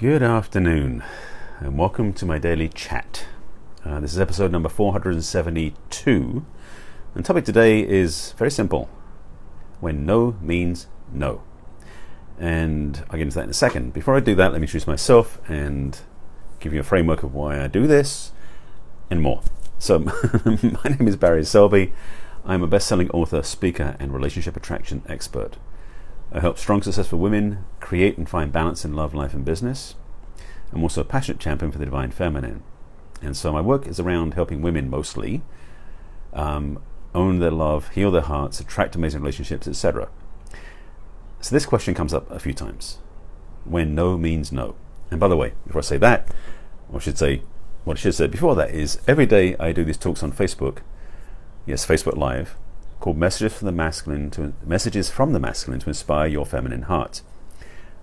Good afternoon and welcome to my daily chat. This is episode number 472, and the topic today is very simple: when no means no. And I'll get into that in a second. Before I do that, let me introduce myself and give you a framework of why I do this and more. So my name is Barry Selby. I'm a best-selling author, speaker and relationship attraction expert. I help strong, successful women create and find balance in love, life and business. I'm also a passionate champion for the divine feminine. And so my work is around helping women mostly own their love, heal their hearts, attract amazing relationships, etc. So this question comes up a few times: when no means no. And by the way, before I say that, or I should say, what I should say before that is, every day I do these talks on Facebook, yes, Facebook Live, called Messages from the Masculine to Inspire Your Feminine Heart.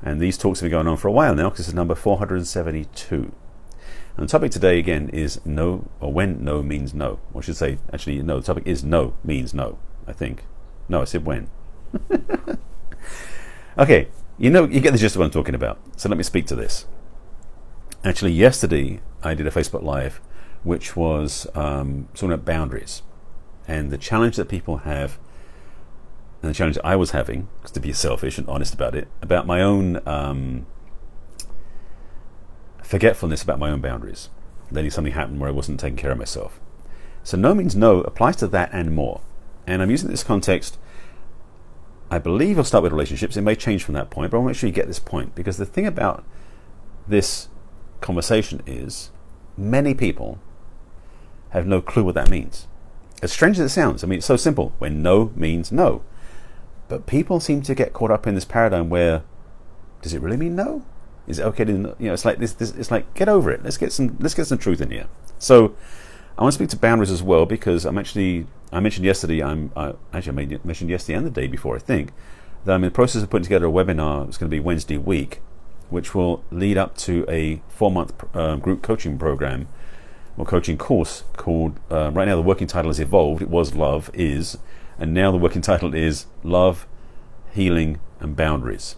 And these talks have been going on for a while now, because this is number 472. And the topic today again is no, or when no means no. Or I should say, actually, no, the topic is no means no, I think. No, I said when. Okay, you get the gist of what I'm talking about. So let me speak to this. Actually, yesterday I did a Facebook Live which was talking about boundaries. And the challenge that people have, and the challenge I was having, because to be selfish and honest about it, about my own forgetfulness about my own boundaries. Then something happened where I wasn't taking care of myself. So no means no applies to that and more. And I'm using this context, I believe I'll start with relationships. It may change from that point, but I'll make sure you get this point, because the thing about this conversation is many people have no clue what that means. As strange as it sounds, I mean, it's so simple: when no means no. But people seem to get caught up in this paradigm where, does it really mean no? Is it okay to, it's like this it's like, get over it. Let's get some truth in here. So I want to speak to boundaries as well, because I mentioned yesterday and the day before, I think, that I'm in the process of putting together a webinar. It's going to be Wednesday week, which will lead up to a 4-month group coaching program, or coaching course, called, right now the working title has evolved. It was Love Is, and now the working title is Love, Healing and Boundaries.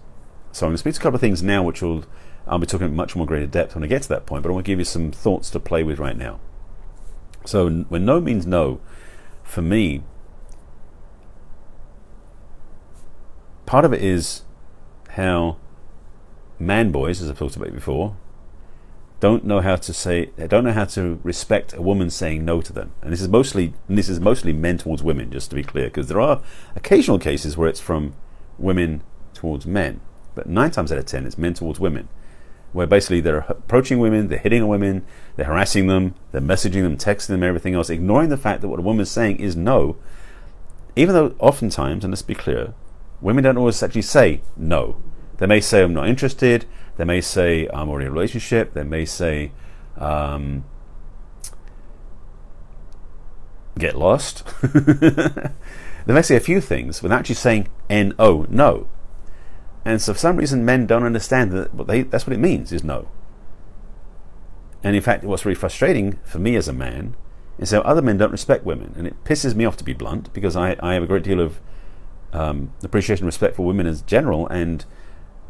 So I'm going to speak to a couple of things now, which will, I'll be talking in much more greater depth when I get to that point, but I want to give you some thoughts to play with right now. So when no means no, for me, part of it is how man boys, as I've talked about before, don't know how to respect a woman saying no to them. And this is mostly men towards women, just to be clear, because there are occasional cases where it's from women towards men, but 9 times out of 10 it's men towards women, where basically they're approaching women, they're hitting on women, they're harassing them, they're messaging them, texting them, everything else, ignoring the fact that what a woman's saying is no, even though oftentimes, and let's be clear, women don't always actually say no. They may say, I'm not interested. They may say, I'm already in a relationship. They may say, get lost. They may say a few things without actually saying N-O, no. And so for some reason, men don't understand that that's what it means, is no. And in fact, what's really frustrating for me as a man is how other men don't respect women. And it pisses me off, to be blunt, because I have a great deal of appreciation and respect for women in general, and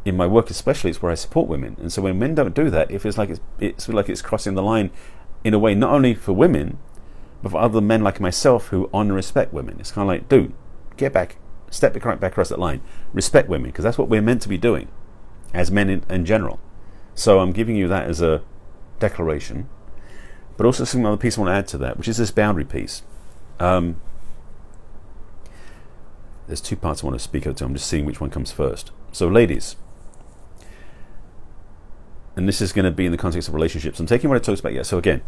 in my work especially, it's where I support women. And so when men don't do that, it feels like it's crossing the line in a way, not only for women, but for other men like myself who honor and respect women. It's kind of like, dude, get back, step right back across that line, respect women, because that's what we're meant to be doing as men in general. So I'm giving you that as a declaration, but also some other piece I want to add to that, which is this boundary piece. There's 2 parts I want to speak of, so I'm just seeing which one comes first. So ladies, and this is going to be in the context of relationships. I'm taking what I talked about yesterday. So again,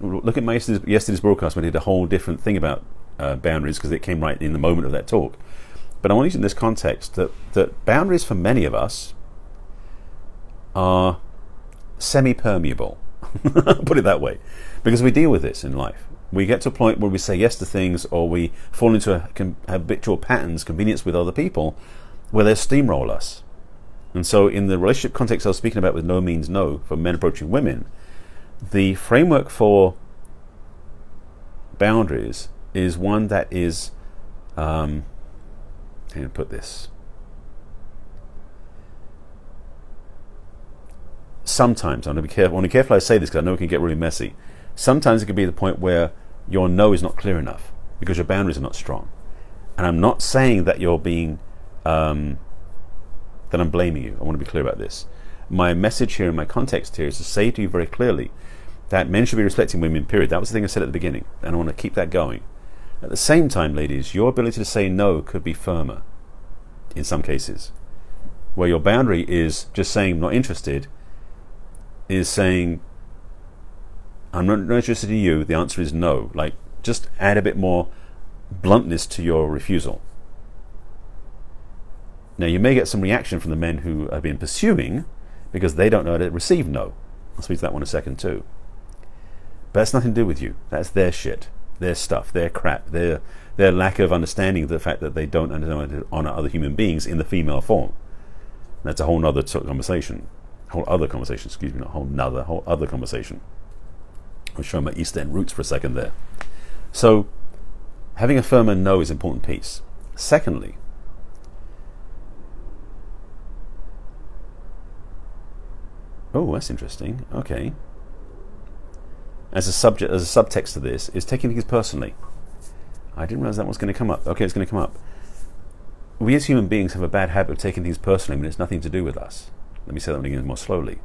look at my yesterday's broadcast when I did a whole different thing about boundaries, because it came right in the moment of that talk. But I want to use in this context that boundaries for many of us are semi-permeable. Put it that way, because we deal with this in life. We get to a point where we say yes to things, or we fall into habitual patterns, convenience with other people, where they steamroll us. And so in the relationship context I was speaking about with no means no for men approaching women, the framework for boundaries is one that is, how do I put this? sometimes, I'm going to be careful, I say this because I know it can get really messy. Sometimes it can be the point where your no is not clear enough because your boundaries are not strong. And I'm not saying that you're being, that I'm blaming you. I want to be clear about this. My message here and my context here is to say to you very clearly that men should be respecting women, period. That was the thing I said at the beginning, and I want to keep that going. At the same time, ladies, your ability to say no could be firmer in some cases. Where your boundary is just saying not interested, is saying I'm not interested in you, the answer is no. Like, just add a bit more bluntness to your refusal. Now you may get some reaction from the men who have been pursuing because they don't know how to receive no. I'll speak to that one in a second too. But that's nothing to do with you. That's their shit, their stuff, their crap, their lack of understanding of the fact that they don't know how to honor other human beings in the female form. That's a whole other conversation. Whole other conversation, excuse me, not whole nother, whole other conversation. I'm showing my East End roots for a second there. So having a firmer no is an important piece. Secondly, oh, that's interesting. Okay. As a subtext to this, is taking things personally. I didn't realize that was going to come up. Okay, it's going to come up. We as human beings have a bad habit of taking things personally when it's nothing to do with us. Let me say that one again more slowly.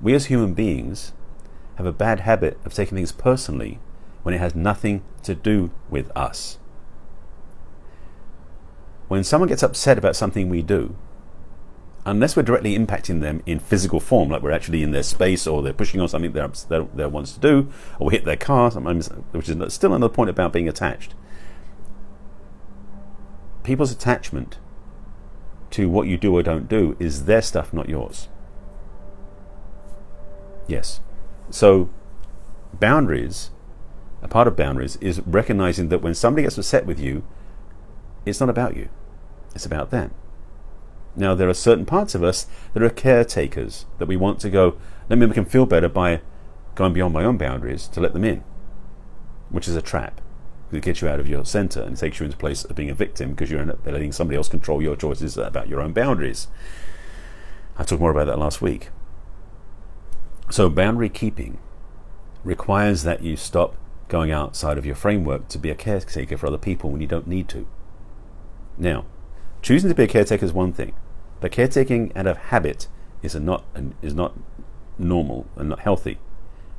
We as human beings have a bad habit of taking things personally when it has nothing to do with us. When someone gets upset about something we do, unless we're directly impacting them in physical form, like we're actually in their space or they're pushing on something they wants to do, or we hit their car, which is still another point about being attached. People's attachment to what you do or don't do is their stuff, not yours. Yes. So boundaries, a part of boundaries, is recognizing that when somebody gets upset with you, it's not about you, it's about them. Now there are certain parts of us that are caretakers, that we want to go, let me make them feel better by going beyond my own boundaries to let them in, which is a trap. It gets you out of your center and takes you into place of being a victim because you're letting somebody else control your choices about your own boundaries. I talked more about that last week. So boundary keeping requires that you stop going outside of your framework to be a caretaker for other people when you don't need to. Now, choosing to be a caretaker is one thing, but caretaking out of habit is not normal and not healthy.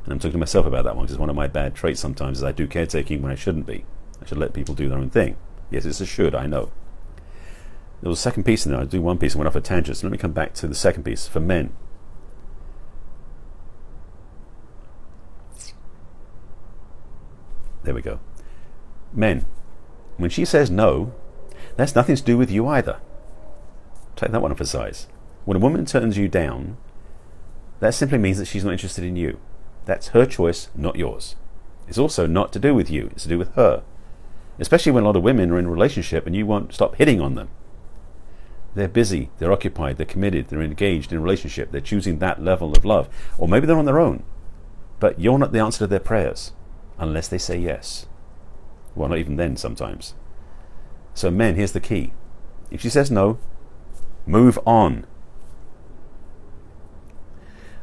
And I'm talking to myself about that one because it's one of my bad traits sometimes is I do caretaking when I shouldn't be. I should let people do their own thing. Yes, it's a should, I know. There was a second piece in there. I do one piece and went off a tangent, so let me come back to the second piece for men. There we go. Men, when she says no, that's nothing to do with you either. Take that one for size. When a woman turns you down, that simply means that she's not interested in you. That's her choice, not yours. It's also not to do with you, it's to do with her. Especially when a lot of women are in a relationship and you won't stop hitting on them. They're busy, they're occupied, they're committed, they're engaged in a relationship, they're choosing that level of love. Or maybe they're on their own, but you're not the answer to their prayers unless they say yes. Well, not even then sometimes. So men, here's the key. If she says no, move on.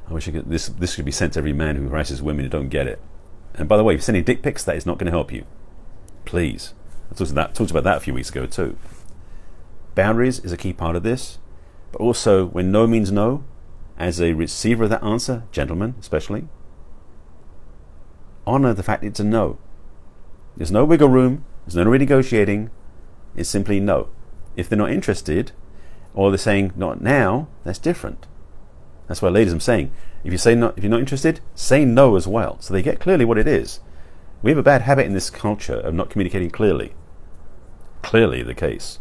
I wish I could, this could be sent to every man who harasses women who don't get it. And by the way, if you're sending dick pics, that is not going to help you. Please. I talked about that a few weeks ago too. Boundaries is a key part of this, but also when no means no, as a receiver of that answer, gentlemen especially, honor the fact it's a no. There's no wiggle room, there's no renegotiating, it's simply no. If they're not interested, or they're saying not now, that's different. That's why, ladies, I'm saying, if you say no, if you're not interested, say no as well. So they get clearly what it is. We have a bad habit in this culture of not communicating clearly. Clearly the case.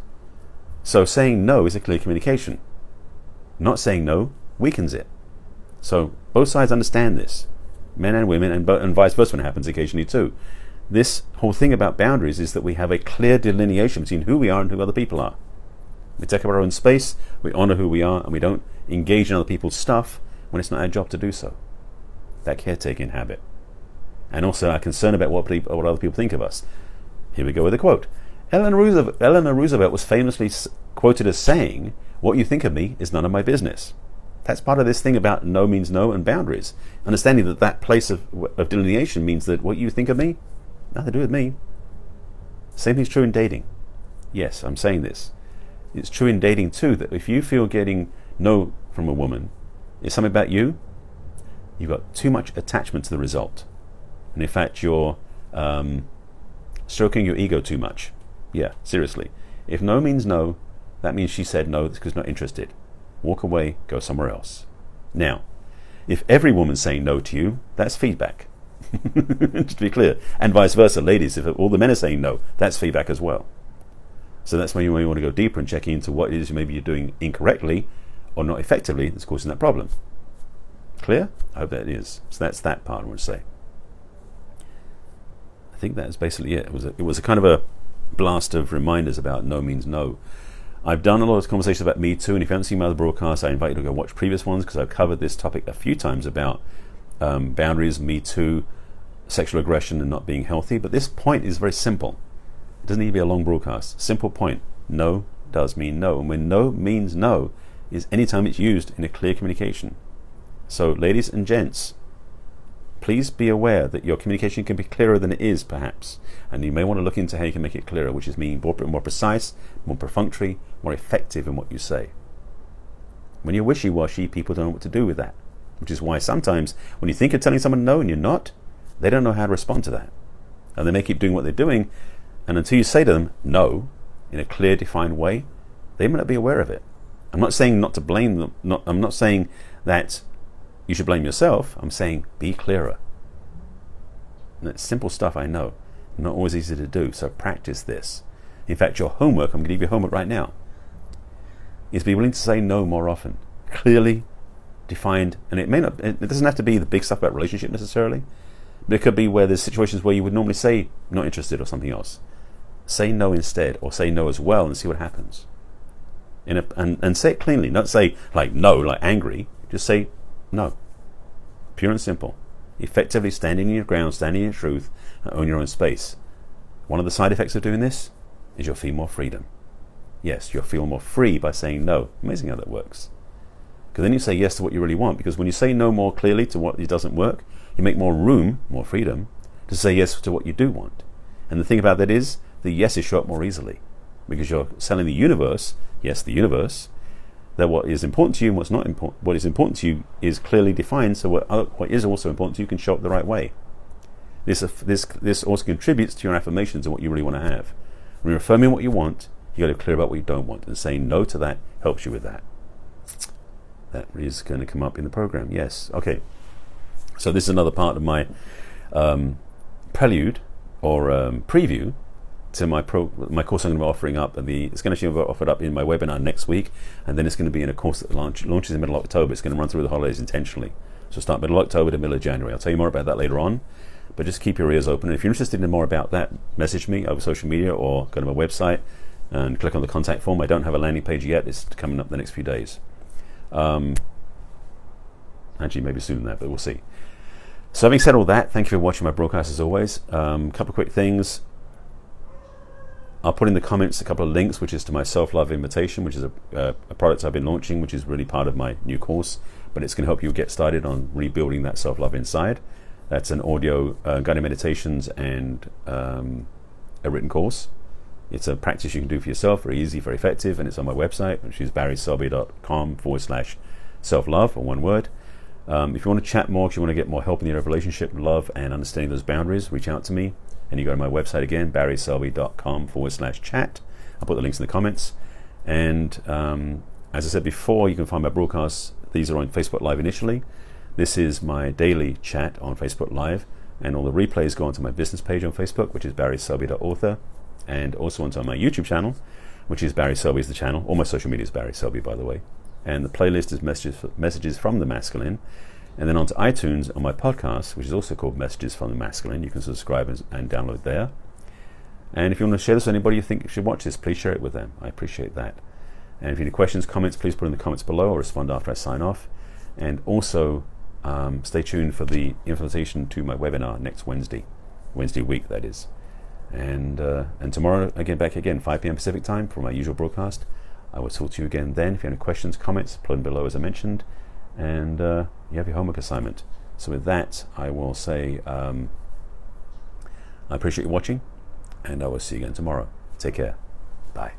So saying no is a clear communication. Not saying no weakens it. So both sides understand this. Men and women, and vice versa when it happens occasionally too. This whole thing about boundaries is that we have a clear delineation between who we are and who other people are. We take up our own space, we honor who we are, and we don't engage in other people's stuff when it's not our job to do so. That caretaking habit. And also our concern about what other people think of us. Here we go with a quote. Eleanor Roosevelt was famously quoted as saying, "What you think of me is none of my business." That's part of this thing about no means no and boundaries. Understanding that that place of delineation means that what you think of me, nothing to do with me. Same thing's true in dating. Yes, I'm saying this. It's true in dating too, that if you feel getting no from a woman is something about you, you've got too much attachment to the result. And in fact, you're stroking your ego too much. Yeah, seriously. If no means no, that means she said no because not interested. Walk away, go somewhere else. Now, if every woman's saying no to you, that's feedback. Just to be clear. And vice versa, ladies, if all the men are saying no, that's feedback as well. So that's where you want to go deeper and check into what it is maybe you're doing incorrectly or not effectively that's causing that problem. Clear? I hope that is. So that's that part I would say. I think that is basically it. It was a kind of a blast of reminders about no means no. I've done a lot of conversations about Me Too, and if you haven't seen my other broadcasts, I invite you to go watch previous ones because I've covered this topic a few times about boundaries, Me Too, sexual aggression and not being healthy. But this point is very simple. It doesn't need to be a long broadcast. Simple point. No does mean no. And when no means no is any time it's used in a clear communication. So ladies and gents, please be aware that your communication can be clearer than it is perhaps, and you may want to look into how you can make it clearer, which is meaning more precise, more perfunctory, more effective in what you say. When you're wishy-washy, people don't know what to do with that, which is why sometimes when you think you're telling someone no and you're not, they don't know how to respond to that, and they may keep doing what they're doing, and until you say to them no in a clear, defined way, they may not be aware of it. I'm not saying not to blame them, I'm not saying that you should blame yourself. I'm saying be clearer. And that's simple stuff, I know. Not always easy to do, so practice this. In fact, your homework, I'm going to give you homework right now, is be willing to say no more often. Clearly defined, and it doesn't have to be the big stuff about relationship necessarily, but it could be where there's situations where you would normally say not interested or something else. Say no instead, or say no as well and see what happens. And say it cleanly. Not say like no, like angry. Just say no. Pure and simple. Effectively standing in your ground, standing in your truth, and own your own space. One of the side effects of doing this is you'll feel more freedom. Yes, you'll feel more free by saying no. Amazing how that works. Because then you say yes to what you really want, because when you say no more clearly to what doesn't work, you make more room, more freedom, to say yes to what you do want. And the thing about that is, the yeses show up more easily, because you're selling the universe, yes, the universe, that what is important to you and what's not important, what is important to you is clearly defined, so what is also important to you can show up the right way. This also contributes to your affirmations and what you really want to have. When you're affirming what you want, you've got to be clear about what you don't want, and saying no to that helps you with that. That is going to come up in the program, yes. Okay, so this is another part of my prelude or preview to my course I'm going to be offering up, and it's going to actually be offered up in my webinar next week, and then it's going to be in a course that launches in middle of October. It's going to run through the holidays intentionally, so start middle of October to middle of January. I'll tell you more about that later on, but just keep your ears open. And if you're interested in more about that, message me over social media or go to my website and click on the contact form. I don't have a landing page yet. It's coming up the next few days. Actually, maybe sooner than that, but we'll see. So having said all that, thank you for watching my broadcast as always. Couple of quick things. I'll put in the comments a couple of links, which is to my self-love invitation, which is a product I've been launching, which is really part of my new course, but it's going to help you get started on rebuilding that self-love inside. That's an audio guided meditations and a written course. It's a practice you can do for yourself, very easy, very effective, and it's on my website, which is barryselby.com/self-love, or one word. If you want to chat more, if you want to get more help in your relationship, love, and understanding those boundaries, reach out to me. And you go to my website again, barryselby.com/chat. I'll put the links in the comments. And as I said before, you can find my broadcasts. These are on Facebook Live initially. This is my daily chat on Facebook Live. And all the replays go onto my business page on Facebook, which is barryselby.author. And also onto my YouTube channel, which is Barry Selby is the channel. All my social media is Barry Selby, by the way. And the playlist is Messages from the Masculine. And then onto iTunes on my podcast, which is also called Messages from the Masculine. You can subscribe and download there. And if you want to share this with anybody you think should watch this, please share it with them. I appreciate that. And if you have any questions, comments, please put in the comments below or respond after I sign off. And also stay tuned for the invitation to my webinar next Wednesday week, that is. And tomorrow, again, back again, 5 p.m. Pacific time for my usual broadcast. I will talk to you again then. If you have any questions, comments, put them below as I mentioned. and you have your homework assignment. So with that, I will say I appreciate you watching, and I will see you again tomorrow. Take care. Bye.